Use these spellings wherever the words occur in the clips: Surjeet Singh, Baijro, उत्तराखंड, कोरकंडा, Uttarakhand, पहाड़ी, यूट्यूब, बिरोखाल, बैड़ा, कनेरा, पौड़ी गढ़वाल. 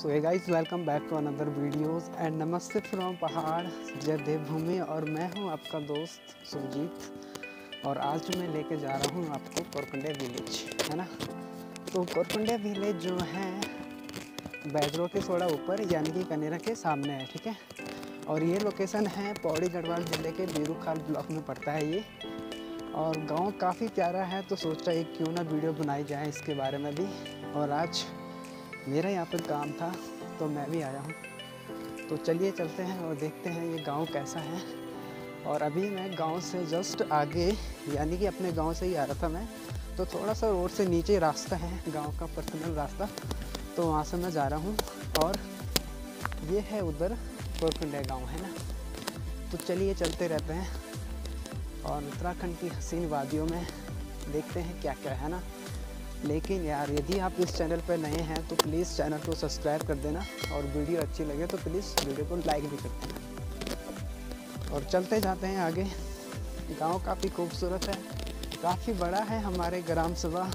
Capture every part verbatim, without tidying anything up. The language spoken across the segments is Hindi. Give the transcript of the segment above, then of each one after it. So hey guys, welcome back to another videos and नमस्ते फ्रॉम पहाड़ जद्दे भूमि। और मैं हूं आपका दोस्त सुरजीत और आज मैं लेके जा रहा हूं आपको कोरकंडे विलेज, है ना। तो कोरकंडे विलेज जो है बैजरो के थोड़ा ऊपर यानी कि कनेरा के सामने है, ठीक है। और ये लोकेशन है पौड़ी गढ़वाल जिले के बिरोखाल ब्लॉक में पड़ता है ये, और गांव काफ़ी प्यारा है तो सोचा एक क्यों ना वीडियो बनाई जाए इसके बारे में भी। और आज मेरा यहाँ पर काम था तो मैं भी आया हूँ, तो चलिए चलते हैं और देखते हैं ये गांव कैसा है। और अभी मैं गांव से जस्ट आगे यानी कि अपने गांव से ही आ रहा था मैं, तो थोड़ा सा रोड से नीचे रास्ता है गाँव का, पर्सनल रास्ता, तो वहाँ से मैं जा रहा हूँ। और ये है उधर कोरकंडा गाँव, है ना। तो चलिए चलते रहते हैं और उत्तराखंड की हसीन वादियों में देखते हैं क्या क्या है ना। लेकिन यार यदि आप इस चैनल पर नए हैं तो प्लीज़ चैनल को सब्सक्राइब कर देना और वीडियो अच्छी लगे तो प्लीज़ वीडियो को लाइक भी कर देना। और चलते जाते हैं आगे। गांव काफ़ी खूबसूरत है, काफ़ी बड़ा है। हमारे ग्राम सभा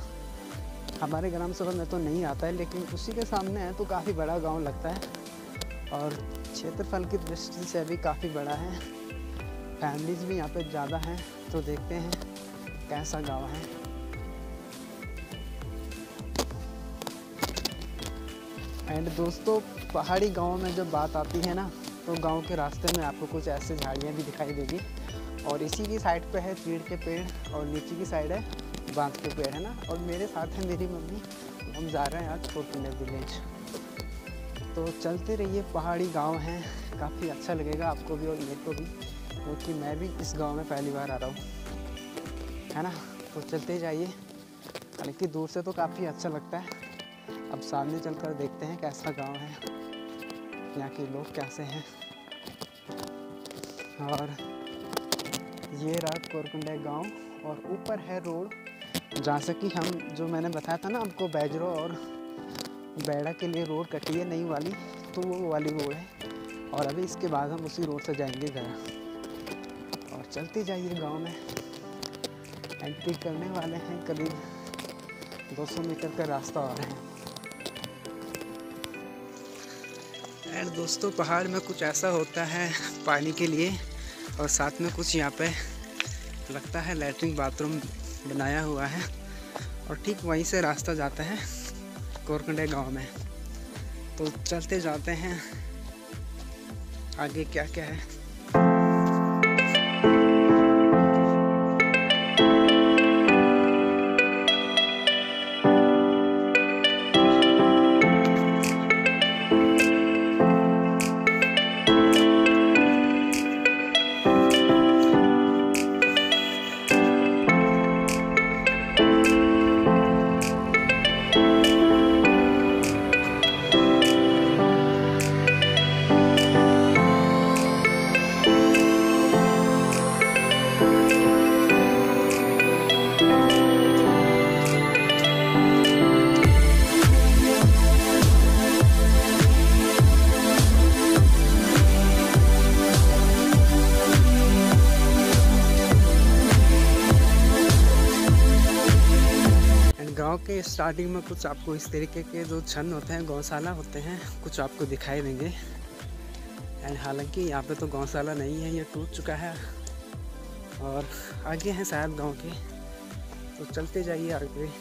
हमारे ग्राम सभा में तो नहीं आता है लेकिन उसी के सामने है तो काफ़ी बड़ा गाँव लगता है। और क्षेत्रफल की दृष्टि से भी काफ़ी बड़ा है, फैमिलीज़ भी यहाँ पे ज़्यादा हैं, तो देखते हैं कैसा गांव है। एंड दोस्तों पहाड़ी गाँव में जब बात आती है ना तो गांव के रास्ते में आपको कुछ ऐसे झाड़ियाँ भी दिखाई देगी। और इसी की साइड पे है चीड़ के पेड़ और नीचे की साइड है बांस के पेड़, है ना। और मेरे साथ है मेरी मम्मी, हम जा रहे हैं आज कोरकंडा विलेज। तो चलते रहिए, पहाड़ी गाँव है, काफ़ी अच्छा लगेगा आपको भी और मेरे को भी, क्योंकि मैं भी इस गांव में पहली बार आ रहा हूँ, है ना। तो चलते जाइए, हालांकि दूर से तो काफ़ी अच्छा लगता है। अब सामने चलकर देखते हैं कैसा गांव है, यहाँ के लोग कैसे हैं। और ये रहा कोरकंडा गांव और ऊपर है रोड जहाँ से कि हम, जो मैंने बताया था ना आपको, बैजरो और बैड़ा के लिए रोड कटी है नई वाली, तो वो वाली रोड है। और अभी इसके बाद हम उसी रोड से जाएंगे गया। चलते जाइए गांव में, एंट्री करने वाले हैं, करीब दो सौ मीटर का रास्ता और है। एंड दोस्तों पहाड़ में कुछ ऐसा होता है पानी के लिए, और साथ में कुछ यहाँ पे लगता है लैट्रिन बाथरूम बनाया हुआ है, और ठीक वहीं से रास्ता जाता है कोरकंडा गांव में। तो चलते जाते हैं आगे क्या क्या है। के स्टार्टिंग में कुछ आपको इस तरीके के जो छन होते हैं, गौशाला होते हैं, कुछ आपको दिखाई देंगे। एंड हालांकि यहाँ पे तो गौशाला नहीं है, ये टूट चुका है। और आगे हैं शायद गांव के, तो चलते जाइए आगे।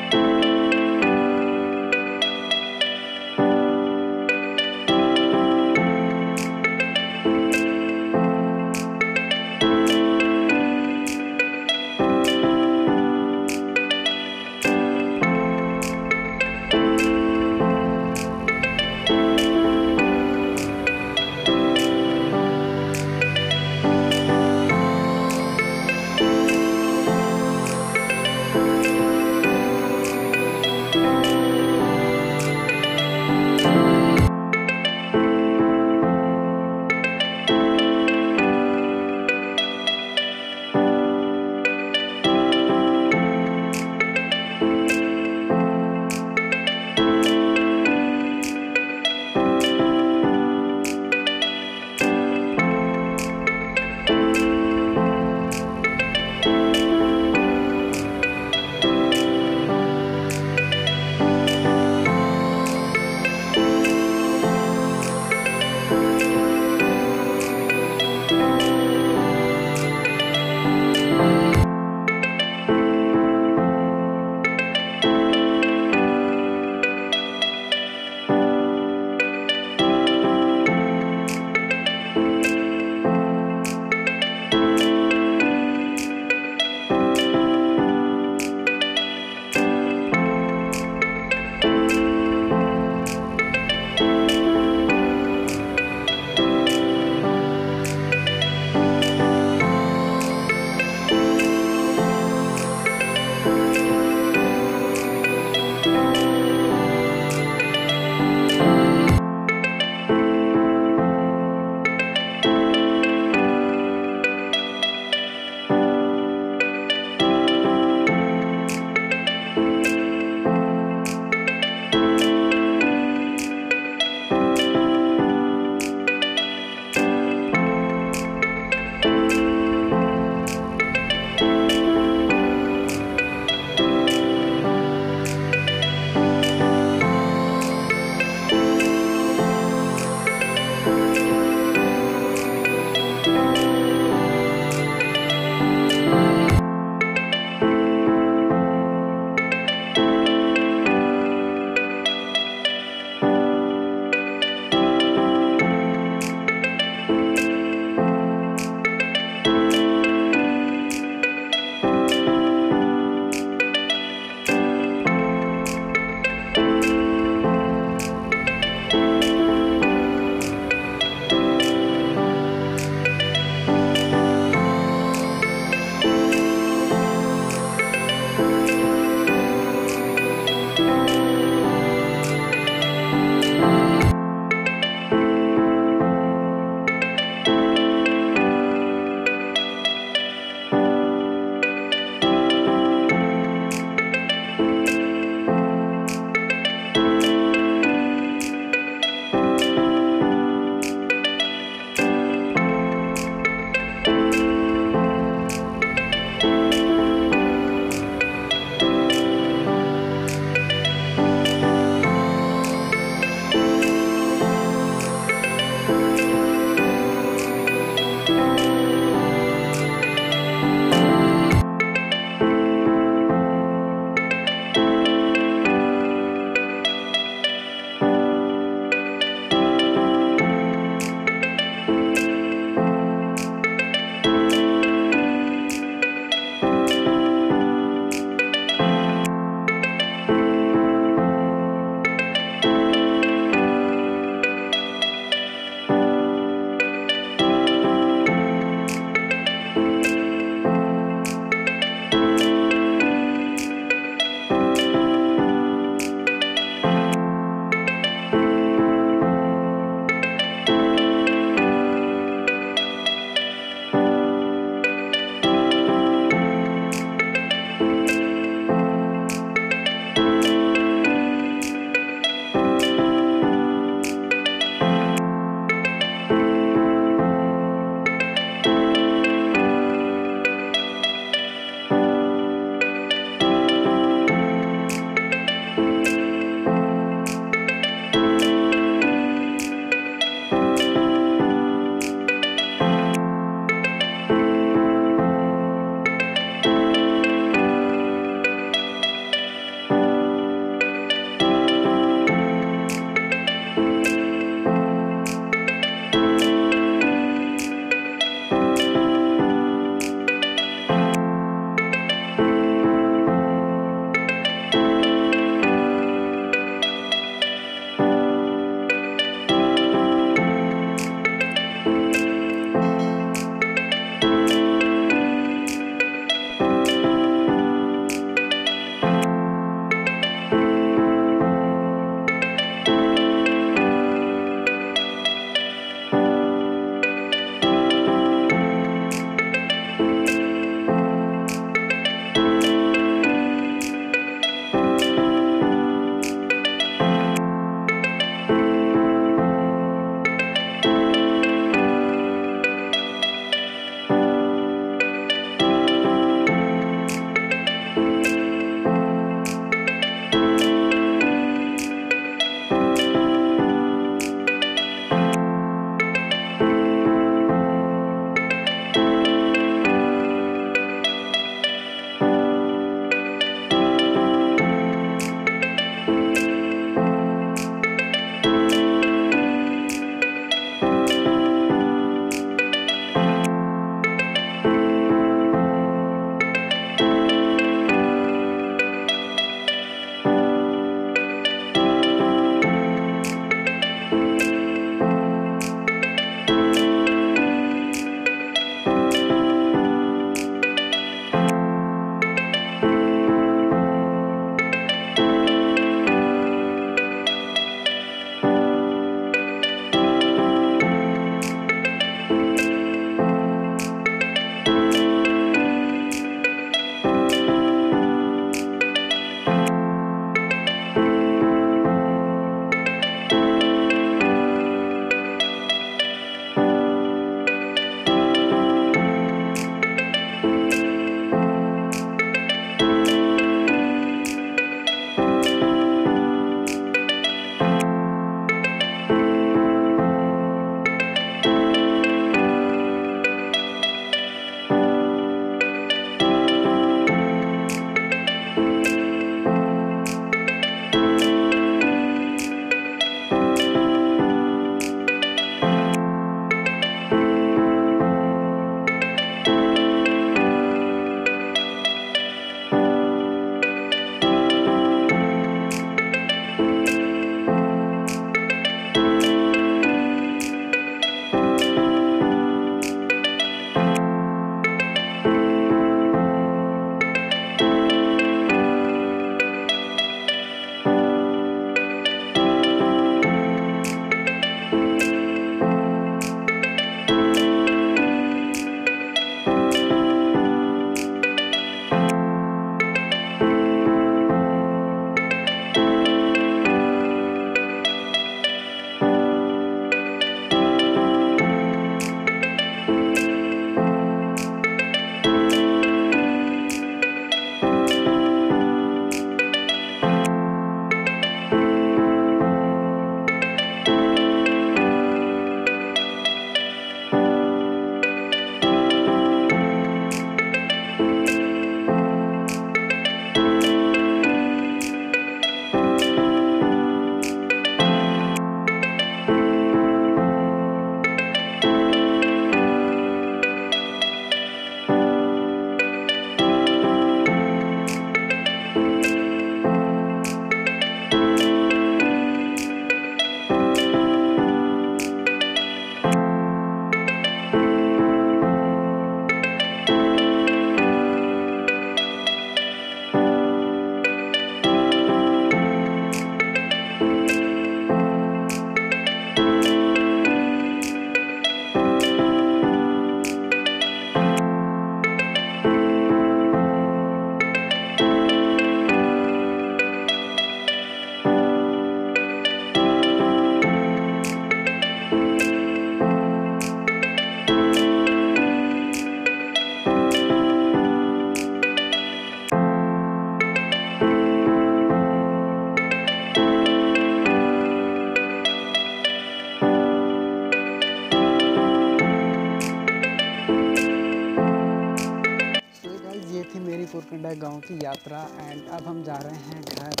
मेरी कोरकंडा गांव की यात्रा एंड अब हम जा रहे हैं घर।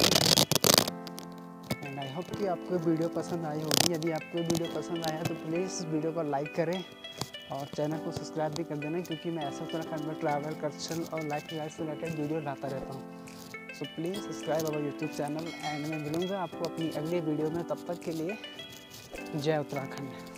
एंड आई होप कि आपको वीडियो पसंद आई होगी। यदि आपको वीडियो पसंद आया तो प्लीज़ वीडियो को लाइक करें और चैनल को सब्सक्राइब भी कर देना, क्योंकि मैं ऐसा उत्तराखंड में ट्रैवल, कल्चर और लाइफ लाइफ से रिलेटेड वीडियो लाता रहता हूँ। So please subscribe our यूट्यूब channel and मैं मिलूँगा आपको अपनी अगली वीडियो में। तब तक के लिए जय उत्तराखंड।